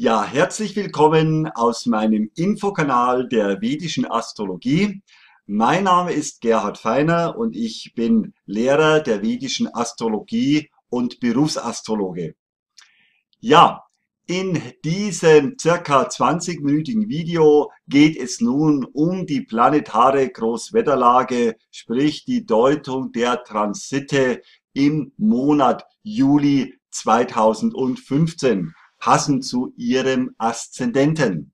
Ja, herzlich willkommen aus meinem Infokanal der vedischen Astrologie. Mein Name ist Gerhard Feiner und ich bin Lehrer der vedischen Astrologie und Berufsastrologe. Ja, in diesem circa 20-minütigen Video geht es nun um die planetare Großwetterlage, sprich die Deutung der Transite im Monat Juli 2015. Passend zu Ihrem Aszendenten.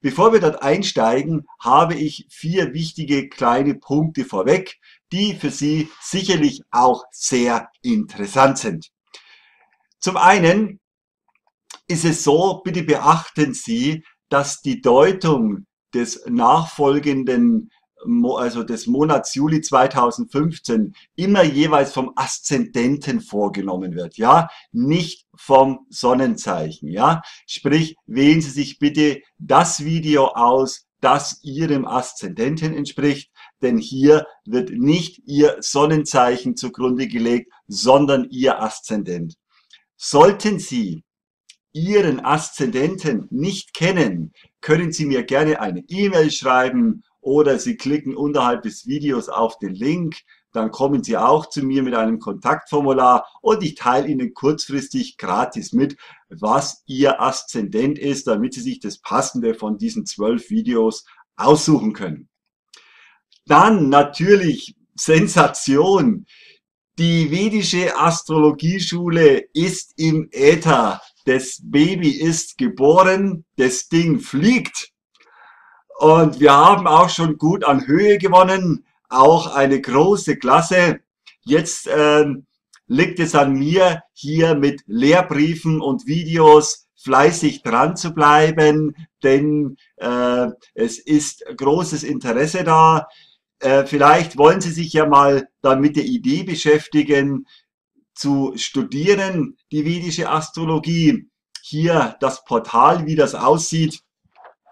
Bevor wir dort einsteigen, habe ich 4 wichtige kleine Punkte vorweg, die für Sie sicherlich auch sehr interessant sind. Zum einen ist es so, bitte beachten Sie, dass die Deutung des nachfolgenden, also des Monats Juli 2015, immer jeweils vom Aszendenten vorgenommen wird, ja, nicht vom Sonnenzeichen, ja. Sprich, wählen Sie sich bitte das Video aus, das Ihrem Aszendenten entspricht, denn hier wird nicht Ihr Sonnenzeichen zugrunde gelegt, sondern Ihr Aszendent. Sollten Sie Ihren Aszendenten nicht kennen, können Sie mir gerne eine E-Mail schreiben, oder Sie klicken unterhalb des Videos auf den Link, dann kommen Sie auch zu mir mit einem Kontaktformular und ich teile Ihnen kurzfristig gratis mit, was Ihr Aszendent ist, damit Sie sich das Passende von diesen 12 Videos aussuchen können. Dann natürlich Sensation, die vedische Astrologieschule ist im Äther, das Baby ist geboren, das Ding fliegt. Und wir haben auch schon gut an Höhe gewonnen, auch eine große Klasse. Jetzt liegt es an mir, hier mit Lehrbriefen und Videos fleißig dran zu bleiben, denn es ist großes Interesse da. Vielleicht wollen Sie sich ja mal dann mit der Idee beschäftigen, zu studieren, die vedische Astrologie. Hier das Portal, wie das aussieht.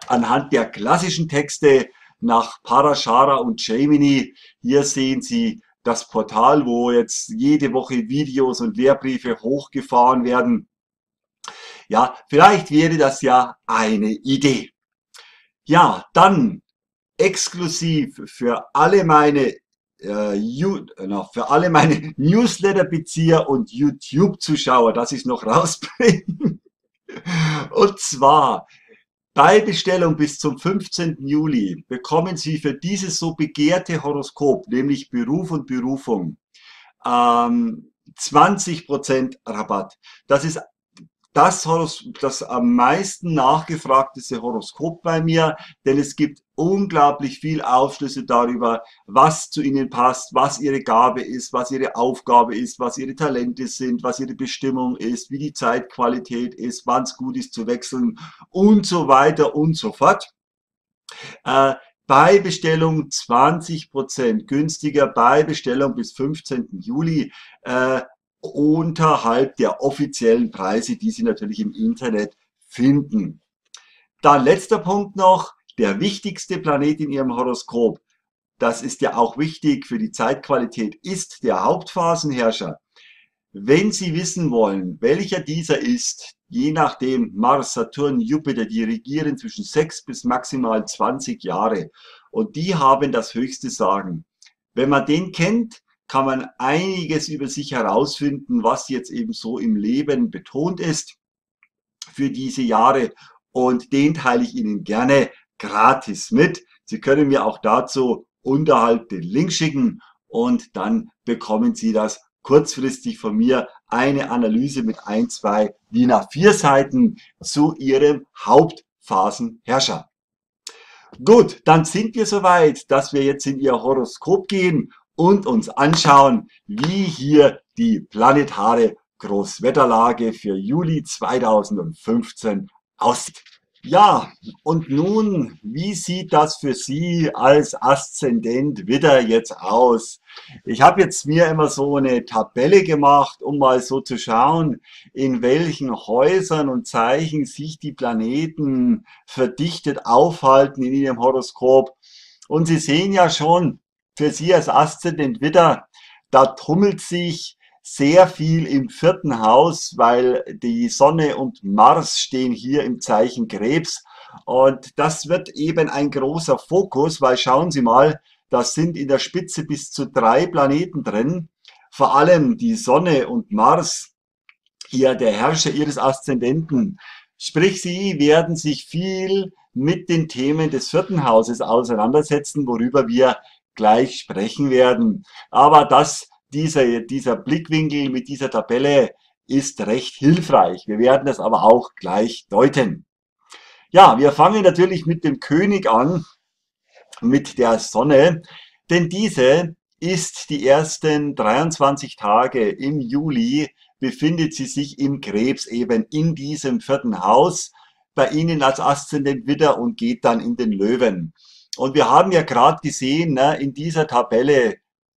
Anhand der klassischen Texte nach Parashara und Jamini. Hier sehen Sie das Portal, wo jetzt jede Woche Videos und Lehrbriefe hochgefahren werden. Ja, vielleicht wäre das ja eine Idee. Ja, dann exklusiv für alle meine Newsletter-Bezieher und YouTube-Zuschauer, dass ich es noch rausbringe. Und zwar: bei Bestellung bis zum 15. Juli bekommen Sie für dieses so begehrte Horoskop, nämlich Beruf und Berufung, 20% Rabatt. Das ist das am meisten nachgefragteste Horoskop bei mir, denn es gibt unglaublich viel Aufschlüsse darüber, was zu Ihnen passt, was Ihre Gabe ist, was Ihre Aufgabe ist, was Ihre Talente sind, was Ihre Bestimmung ist, wie die Zeitqualität ist, wann es gut ist zu wechseln und so weiter und so fort. Bei Bestellung 20% günstiger, bei Bestellung bis 15. Juli. Unterhalb der offiziellen Preise, die Sie natürlich im Internet finden. Dann letzter Punkt noch, der wichtigste Planet in Ihrem Horoskop, das ist ja auch wichtig für die Zeitqualität, ist der Hauptphasenherrscher. Wenn Sie wissen wollen, welcher dieser ist, je nachdem Mars, Saturn, Jupiter, die regieren zwischen 6 bis maximal 20 Jahre und die haben das höchste Sagen. Wenn man den kennt, kann man einiges über sich herausfinden, was jetzt eben so im Leben betont ist für diese Jahre. Und den teile ich Ihnen gerne gratis mit. Sie können mir auch dazu unterhalb den Link schicken und dann bekommen Sie das kurzfristig von mir, eine Analyse mit 1, 2 DIN A4 Seiten zu Ihrem Hauptphasenherrscher. Gut, dann sind wir soweit, dass wir jetzt in Ihr Horoskop gehen und uns anschauen, wie hier die planetare Großwetterlage für Juli 2015 aussieht. Ja, und nun, wie sieht das für Sie als Aszendent Widder jetzt aus? Ich habe jetzt mir immer so eine Tabelle gemacht, um mal so zu schauen, in welchen Häusern und Zeichen sich die Planeten verdichtet aufhalten in Ihrem Horoskop. Und Sie sehen ja schon, für Sie als Aszendent Widder, da tummelt sich sehr viel im vierten Haus, weil die Sonne und Mars stehen hier im Zeichen Krebs. Und das wird eben ein großer Fokus, weil schauen Sie mal, da sind in der Spitze bis zu 3 Planeten drin. Vor allem die Sonne und Mars, hier der Herrscher Ihres Aszendenten. Sprich, Sie werden sich viel mit den Themen des vierten Hauses auseinandersetzen, worüber wir gleich sprechen werden. Aber dieser Blickwinkel mit dieser Tabelle ist recht hilfreich. Wir werden das aber auch gleich deuten. Ja, wir fangen natürlich mit dem König an, mit der Sonne, denn diese ist die ersten 23 Tage im Juli, befindet sie sich im Krebs eben in diesem vierten Haus, bei Ihnen als Aszendent Widder und geht dann in den Löwen. Und wir haben ja gerade gesehen, ne, in dieser Tabelle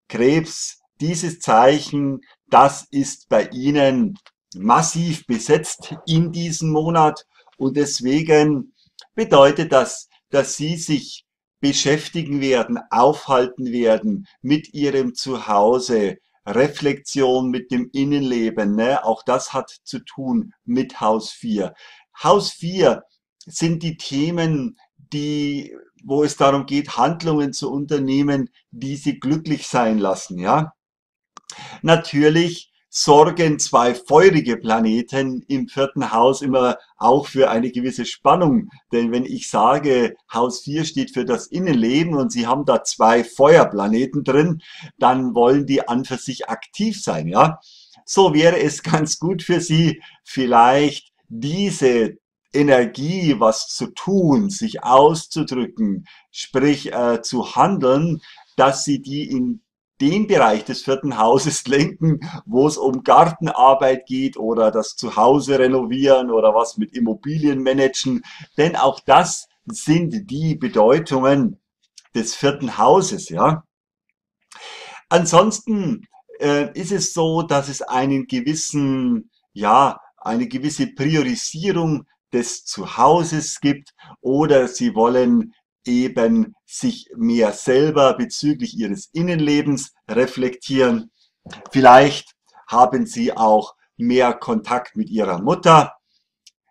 Krebs, dieses Zeichen, das ist bei Ihnen massiv besetzt in diesem Monat. Und deswegen bedeutet das, dass Sie sich beschäftigen werden, aufhalten werden mit Ihrem Zuhause, Reflexion mit dem Innenleben, ne? Auch das hat zu tun mit Haus 4. Haus 4 sind die Themen, wo es darum geht, Handlungen zu unternehmen, die Sie glücklich sein lassen, ja. Natürlich sorgen 2 feurige Planeten im vierten Haus immer auch für eine gewisse Spannung. Denn wenn ich sage, Haus 4 steht für das Innenleben und Sie haben da 2 Feuerplaneten drin, dann wollen die an für sich aktiv sein, ja. So wäre es ganz gut für Sie, vielleicht diese Energie, was zu tun, sich auszudrücken, sprich zu handeln, dass Sie die in den Bereich des vierten Hauses lenken, wo es um Gartenarbeit geht oder das Zuhause renovieren oder was mit Immobilien managen. Denn auch das sind die Bedeutungen des vierten Hauses, ja. Ansonsten ist es so, dass es eine gewisse Priorisierung des Zuhauses gibt oder Sie wollen eben sich mehr selber bezüglich Ihres Innenlebens reflektieren. Vielleicht haben Sie auch mehr Kontakt mit Ihrer Mutter,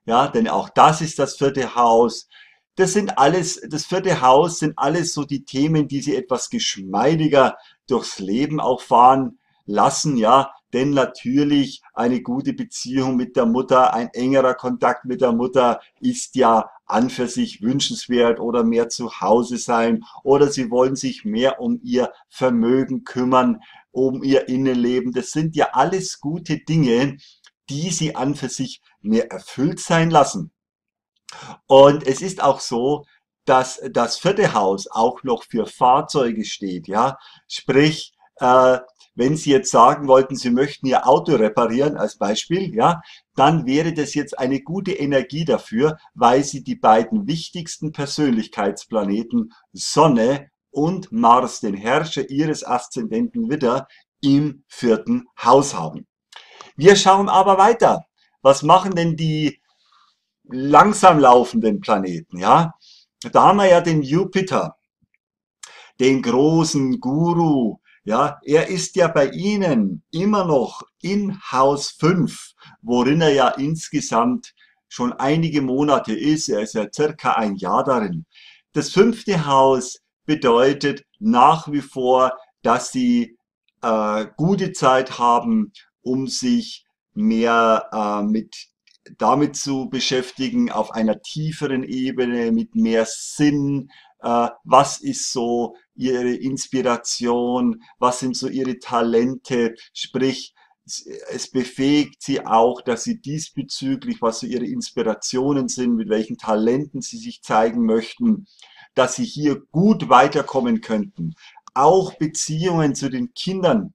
ja, denn auch das ist das vierte Haus. Das vierte Haus sind alles so die Themen, die Sie etwas geschmeidiger durchs Leben auch fahren lassen, ja, denn natürlich eine gute Beziehung mit der Mutter, ein engerer Kontakt mit der Mutter ist ja an für sich wünschenswert oder mehr zu Hause sein oder Sie wollen sich mehr um Ihr Vermögen kümmern, um Ihr Innenleben. Das sind ja alles gute Dinge, die Sie an für sich mehr erfüllt sein lassen. Und es ist auch so, dass das vierte Haus auch noch für Fahrzeuge steht, ja, sprich, wenn Sie jetzt sagen wollten, Sie möchten Ihr Auto reparieren, als Beispiel, ja, dann wäre das jetzt eine gute Energie dafür, weil Sie die beiden wichtigsten Persönlichkeitsplaneten Sonne und Mars, den Herrscher Ihres Aszendenten Widder, im vierten Haus haben. Wir schauen aber weiter. Was machen denn die langsam laufenden Planeten, ja? Da haben wir ja den Jupiter, den großen Guru. Ja, er ist ja bei Ihnen immer noch in Haus 5, worin er ja insgesamt schon einige Monate ist. Er ist ja circa ein Jahr darin. Das fünfte Haus bedeutet nach wie vor, dass Sie gute Zeit haben, um sich mehr damit zu beschäftigen, auf einer tieferen Ebene, mit mehr Sinn. Was ist so Ihre Inspiration, was sind so Ihre Talente, sprich, es befähigt Sie auch, dass Sie diesbezüglich, was so Ihre Inspirationen sind, mit welchen Talenten Sie sich zeigen möchten, dass Sie hier gut weiterkommen könnten. Auch Beziehungen zu den Kindern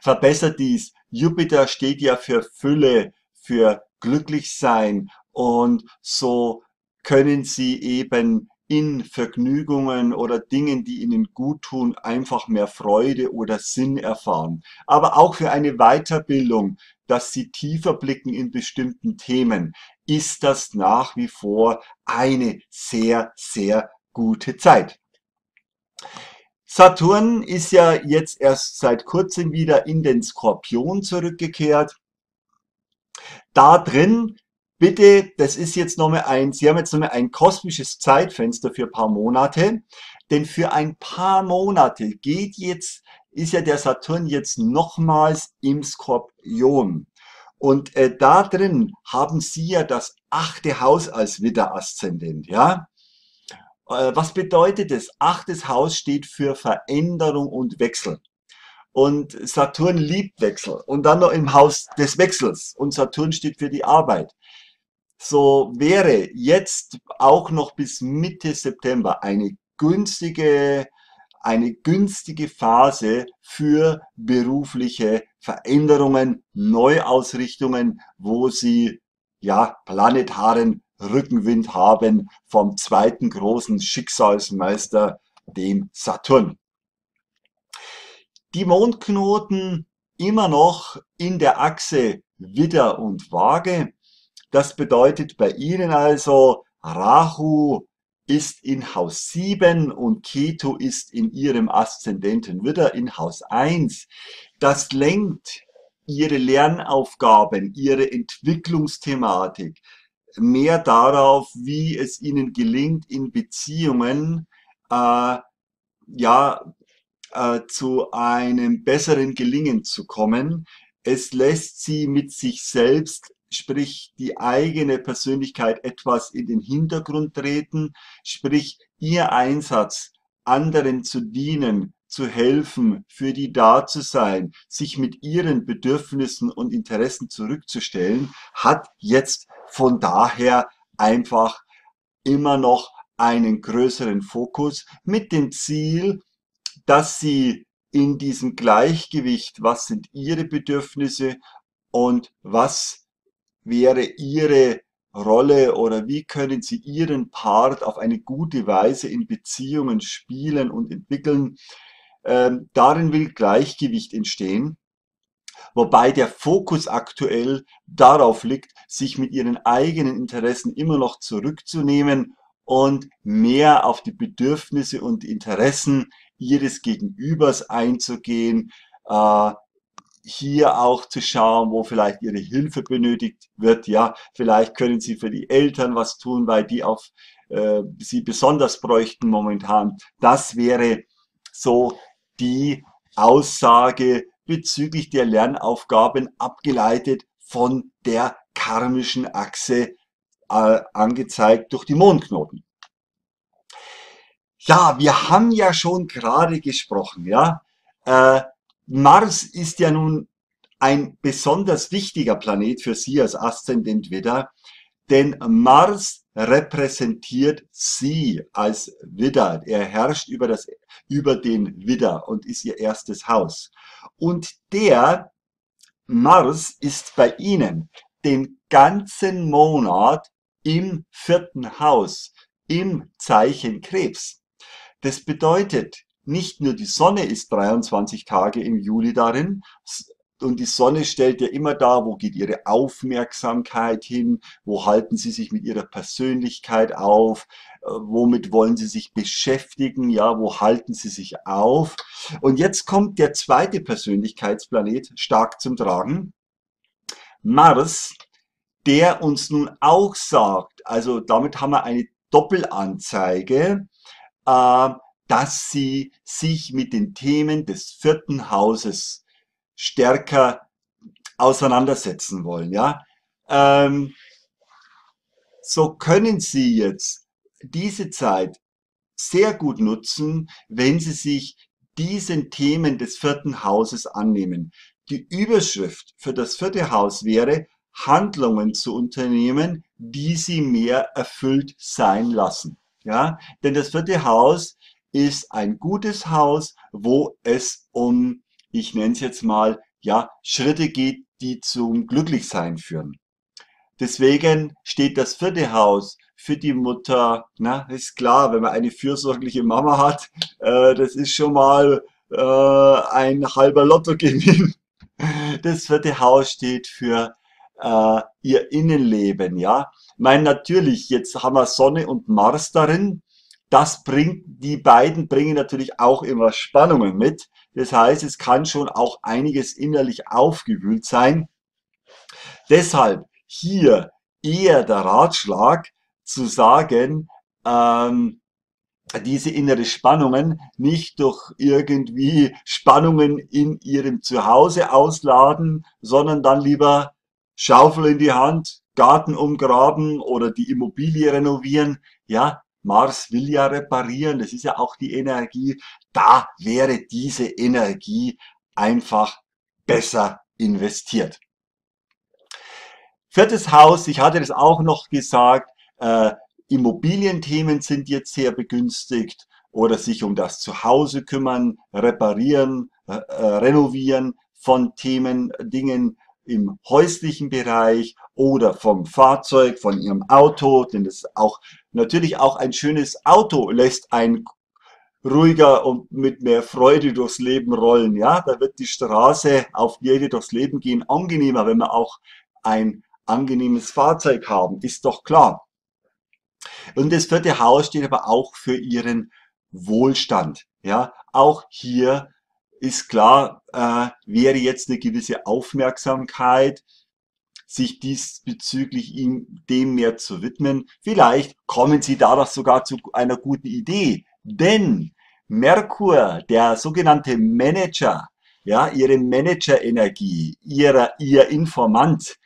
verbessert dies. Jupiter steht ja für Fülle, für Glücklichsein und so können Sie eben in Vergnügungen oder Dingen, die Ihnen gut tun, einfach mehr Freude oder Sinn erfahren. Aber auch für eine Weiterbildung, dass Sie tiefer blicken in bestimmten Themen, ist das nach wie vor eine sehr, sehr gute Zeit. Saturn ist ja jetzt erst seit kurzem wieder in den Skorpion zurückgekehrt. Da drin, bitte, das ist jetzt nochmal ein, Sie haben jetzt nochmal ein kosmisches Zeitfenster für ein paar Monate, denn für ein paar Monate geht jetzt, ist ja der Saturn jetzt nochmals im Skorpion. Und da drin haben Sie ja das 8. Haus als Widder-Aszendent, ja? Was bedeutet das? 8. Haus steht für Veränderung und Wechsel. Und Saturn liebt Wechsel. Und dann noch im Haus des Wechsels. Und Saturn steht für die Arbeit. So wäre jetzt auch noch bis Mitte September eine günstige Phase für berufliche Veränderungen, Neuausrichtungen, wo Sie ja planetaren Rückenwind haben vom zweiten großen Schicksalsmeister, dem Saturn. Die Mondknoten immer noch in der Achse Widder und Waage. Das bedeutet bei Ihnen also, Rahu ist in Haus 7 und Ketu ist in Ihrem Aszendenten Widder in Haus 1. Das lenkt Ihre Lernaufgaben, Ihre Entwicklungsthematik mehr darauf, wie es Ihnen gelingt, in Beziehungen zu einem besseren Gelingen zu kommen. Es lässt Sie mit sich selbst, sprich die eigene Persönlichkeit, etwas in den Hintergrund treten, sprich Ihr Einsatz, anderen zu dienen, zu helfen, für die da zu sein, sich mit ihren Bedürfnissen und Interessen zurückzustellen, hat jetzt von daher einfach immer noch einen größeren Fokus mit dem Ziel, dass Sie in diesem Gleichgewicht, was sind Ihre Bedürfnisse und was wäre Ihre Rolle oder wie können Sie Ihren Part auf eine gute Weise in Beziehungen spielen und entwickeln. Darin will Gleichgewicht entstehen, wobei der Fokus aktuell darauf liegt, sich mit Ihren eigenen Interessen immer noch zurückzunehmen und mehr auf die Bedürfnisse und Interessen Ihres Gegenübers einzugehen, hier auch zu schauen, wo vielleicht Ihre Hilfe benötigt wird. Ja, vielleicht können Sie für die Eltern was tun, weil die auf Sie besonders bräuchten momentan. Das wäre so die Aussage bezüglich der Lernaufgaben, abgeleitet von der karmischen Achse, angezeigt durch die Mondknoten. Ja, wir haben ja schon gerade gesprochen, ja. Mars ist ja nun ein besonders wichtiger Planet für Sie als Aszendent Widder, denn Mars repräsentiert Sie als Widder. Er herrscht über den Widder und ist Ihr erstes Haus. Und der Mars ist bei Ihnen den ganzen Monat im 4. Haus, im Zeichen Krebs. Das bedeutet, nicht nur die Sonne ist 23 Tage im Juli darin, und die Sonne stellt ja immer dar, wo geht Ihre Aufmerksamkeit hin, wo halten Sie sich mit Ihrer Persönlichkeit auf, womit wollen Sie sich beschäftigen, ja, wo halten Sie sich auf. Und jetzt kommt der zweite Persönlichkeitsplanet stark zum Tragen, Mars, der uns nun auch sagt, also damit haben wir eine Doppelanzeige, dass Sie sich mit den Themen des 4. Hauses stärker auseinandersetzen wollen, ja. So können Sie jetzt diese Zeit sehr gut nutzen, wenn Sie sich diesen Themen des 4. Hauses annehmen. Die Überschrift für das 4. Haus wäre, Handlungen zu unternehmen, die Sie mehr erfüllt sein lassen, ja. Denn das 4. Haus ist ein gutes Haus, wo es um, ich nenne es jetzt mal, ja, Schritte geht, die zum Glücklichsein führen. Deswegen steht das 4. Haus für die Mutter, na, ist klar, wenn man eine fürsorgliche Mama hat, das ist schon mal ein halber Lottogewinn. Das 4. Haus steht für Ihr Innenleben, ja. Ich meine, natürlich, jetzt haben wir Sonne und Mars darin, Das bringt, die beiden bringen natürlich auch immer Spannungen mit. Das heißt, es kann schon auch einiges innerlich aufgewühlt sein. Deshalb hier eher der Ratschlag zu sagen, diese innere Spannungen nicht durch irgendwie Spannungen in ihrem Zuhause ausladen, sondern dann lieber Schaufel in die Hand, Garten umgraben oder die Immobilie renovieren. Ja, Mars will ja reparieren, das ist ja auch die Energie. Da wäre diese Energie einfach besser investiert. Viertes Haus, ich hatte das auch noch gesagt, Immobilienthemen sind jetzt sehr begünstigt oder sich um das Zuhause kümmern, reparieren, renovieren von Themen, Dingen im häuslichen Bereich oder vom Fahrzeug, von Ihrem Auto, denn das ist auch natürlich auch ein schönes Auto, lässt ein ruhiger und mit mehr Freude durchs Leben rollen. Ja, da wird die Straße, auf der wir durchs Leben gehen, angenehmer, wenn wir auch ein angenehmes Fahrzeug haben, ist doch klar. Und das vierte Haus steht aber auch für Ihren Wohlstand. Ja, auch hier ist klar, wäre jetzt eine gewisse Aufmerksamkeit, sich diesbezüglich dem mehr zu widmen. Vielleicht kommen Sie dadurch sogar zu einer guten Idee, denn Merkur, der sogenannte Manager, ja, Ihre Managerenergie, Ihr Informant,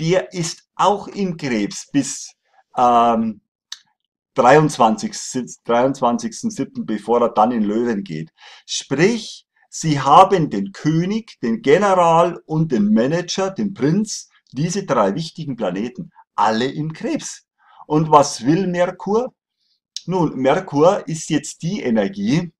der ist auch im Krebs bis 23.07., bevor er dann in Löwen geht. Sprich, Sie haben den König, den General und den Manager, den Prinz, diese drei wichtigen Planeten, alle im Krebs. Und was will Merkur? Nun, Merkur ist jetzt die Energie,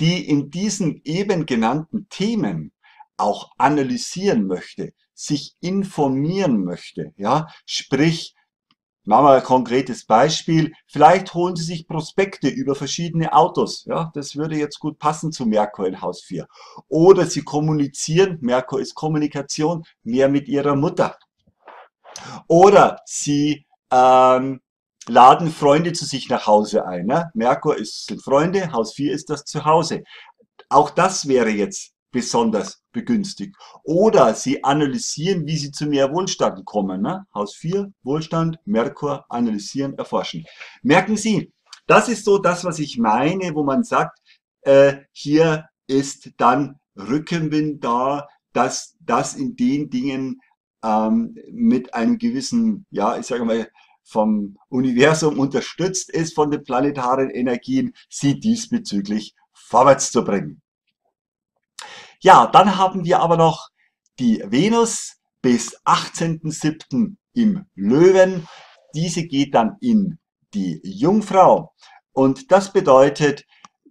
die in diesen eben genannten Themen auch analysieren möchte, sich informieren möchte, ja, sprich, machen wir ein konkretes Beispiel. Vielleicht holen Sie sich Prospekte über verschiedene Autos. Ja, das würde jetzt gut passen zu Merkur in Haus 4. Oder Sie kommunizieren, Merkur ist Kommunikation, mehr mit Ihrer Mutter. Oder Sie laden Freunde zu sich nach Hause ein. Ne? Merkur sind Freunde, Haus 4 ist das Zuhause. Auch das wäre jetzt besonders begünstigt. Oder Sie analysieren, wie Sie zu mehr Wohlstand kommen. Ne? Haus 4, Wohlstand, Merkur, analysieren, erforschen. Merken Sie, das ist so das, was ich meine, wo man sagt, hier ist dann Rückenwind da, dass das in den Dingen mit einem gewissen, ja, ich sage mal, vom Universum unterstützt ist, von den planetaren Energien, Sie diesbezüglich vorwärts zu bringen. Ja, dann haben wir aber noch die Venus bis 18.07. im Löwen. Diese geht dann in die Jungfrau. Und das bedeutet,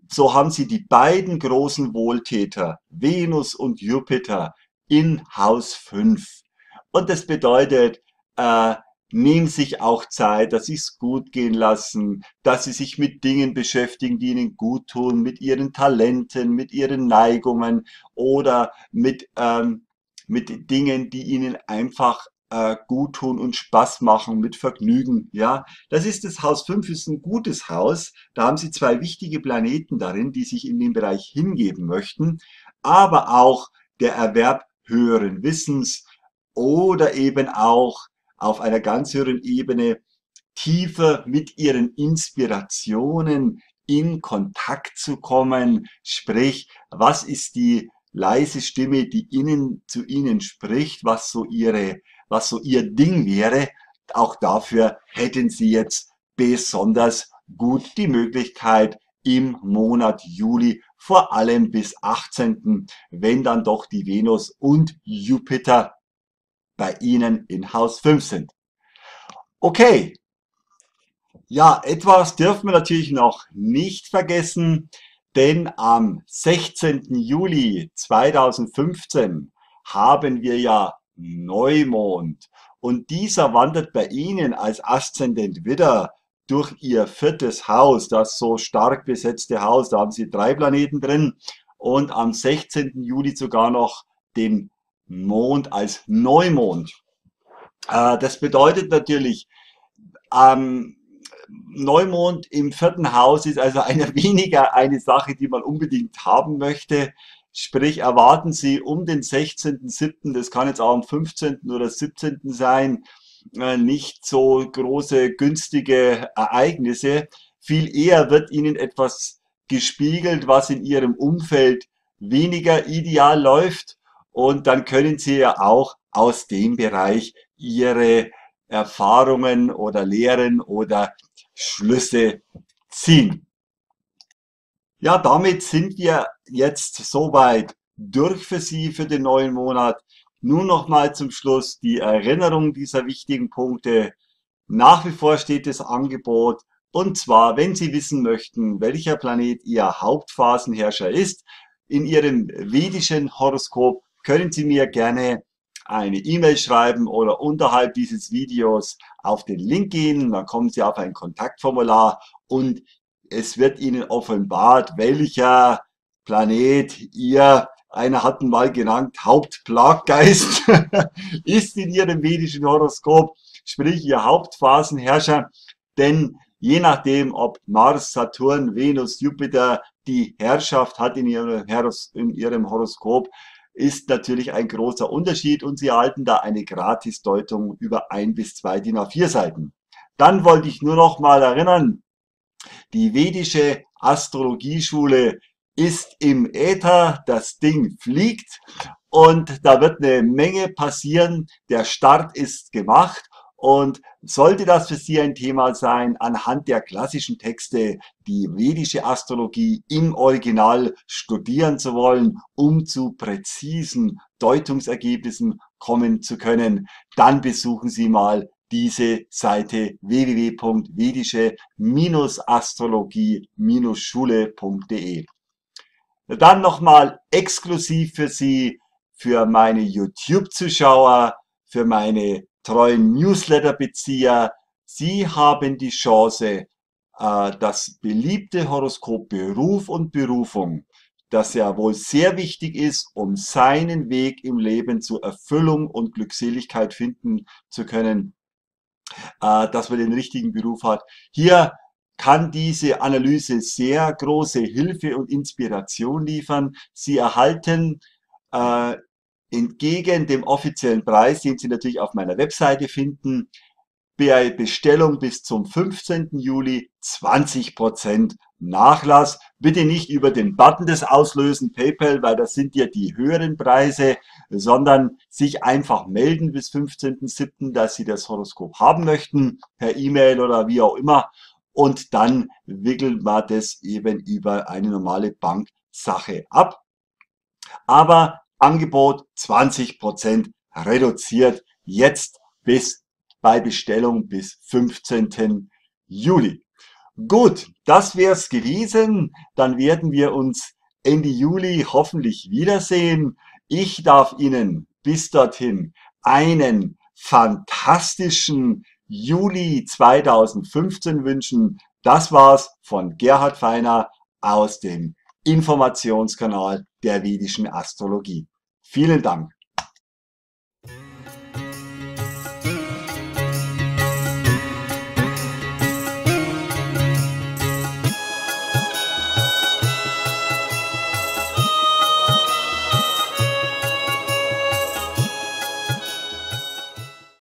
so haben Sie die beiden großen Wohltäter, Venus und Jupiter, in Haus 5. Und das bedeutet, nehmen sich auch Zeit, dass Sie es gut gehen lassen, dass Sie sich mit Dingen beschäftigen, die Ihnen gut tun, mit Ihren Talenten, mit Ihren Neigungen oder mit Dingen, die Ihnen einfach gut tun und Spaß machen, mit Vergnügen. Ja, das ist das Haus 5, ist ein gutes Haus. Da haben Sie zwei wichtige Planeten darin, die sich in den Bereich hingeben möchten, aber auch der Erwerb höheren Wissens oder eben auch auf einer ganz höheren Ebene tiefer mit Ihren Inspirationen in Kontakt zu kommen. Sprich, was ist die leise Stimme, die zu Ihnen spricht, was so Ihr Ding wäre. Auch dafür hätten Sie jetzt besonders gut die Möglichkeit im Monat Juli, vor allem bis 18., wenn dann doch die Venus und Jupiter bei Ihnen in Haus 5 sind. Okay, ja, etwas dürfen wir natürlich noch nicht vergessen, denn am 16. Juli 2015 haben wir ja Neumond und dieser wandert bei Ihnen als Aszendent Widder durch Ihr viertes Haus, das so stark besetzte Haus, da haben Sie drei Planeten drin und am 16. Juli sogar noch den Mond als Neumond. Das bedeutet natürlich, Neumond im 4. Haus ist also weniger eine Sache, die man unbedingt haben möchte. Sprich, erwarten Sie um den 16.07., das kann jetzt auch am 15. oder 17. sein, nicht so große, günstige Ereignisse. Viel eher wird Ihnen etwas gespiegelt, was in Ihrem Umfeld weniger ideal läuft. Und dann können Sie ja auch aus dem Bereich Ihre Erfahrungen oder Lehren oder Schlüsse ziehen. Ja, damit sind wir jetzt soweit durch für Sie für den neuen Monat. Nun nochmal zum Schluss die Erinnerung dieser wichtigen Punkte. Nach wie vor steht das Angebot, und zwar, wenn Sie wissen möchten, welcher Planet Ihr Hauptphasenherrscher ist, in Ihrem vedischen Horoskop, können Sie mir gerne eine E-Mail schreiben oder unterhalb dieses Videos auf den Link gehen. Dann kommen Sie auf ein Kontaktformular und es wird Ihnen offenbart, welcher Planet Ihr, einer hat ihn mal genannt, Hauptplaggeist ist in Ihrem vedischen Horoskop, sprich Ihr Hauptphasenherrscher. Denn je nachdem, ob Mars, Saturn, Venus, Jupiter die Herrschaft hat in Ihrem Horoskop, ist natürlich ein großer Unterschied und Sie erhalten da eine Gratisdeutung über 1 bis 2 DIN A4 Seiten. Dann wollte ich nur noch mal erinnern, die vedische Astrologieschule ist im Äther, das Ding fliegt und da wird eine Menge passieren, der Start ist gemacht. Und sollte das für Sie ein Thema sein, anhand der klassischen Texte die vedische Astrologie im Original studieren zu wollen, um zu präzisen Deutungsergebnissen kommen zu können, dann besuchen Sie mal diese Seite www.vedische-astrologie-schule.de. Dann nochmal exklusiv für Sie, für meine YouTube-Zuschauer, für meine treuen Newsletter-Bezieher, Sie haben die Chance, das beliebte Horoskop Beruf und Berufung, das ja wohl sehr wichtig ist, um seinen Weg im Leben zur Erfüllung und Glückseligkeit finden zu können, dass man den richtigen Beruf hat. Hier kann diese Analyse sehr große Hilfe und Inspiration liefern. Sie erhalten entgegen dem offiziellen Preis, den Sie natürlich auf meiner Webseite finden, bei Bestellung bis zum 15. Juli 20% Nachlass. Bitte nicht über den Button des Auslösen PayPal, weil das sind ja die höheren Preise, sondern sich einfach melden bis 15.07., dass Sie das Horoskop haben möchten, per E-Mail oder wie auch immer. Und dann wickeln wir das eben über eine normale Banksache ab. Aber Angebot 20% reduziert jetzt bis bei Bestellung bis 15. Juli. Gut, das wäre es gewesen. Dann werden wir uns Ende Juli hoffentlich wiedersehen. Ich darf Ihnen bis dorthin einen fantastischen Juli 2015 wünschen. Das war's von Gerhard Feiner aus dem Informationskanal der vedischen Astrologie. Vielen Dank.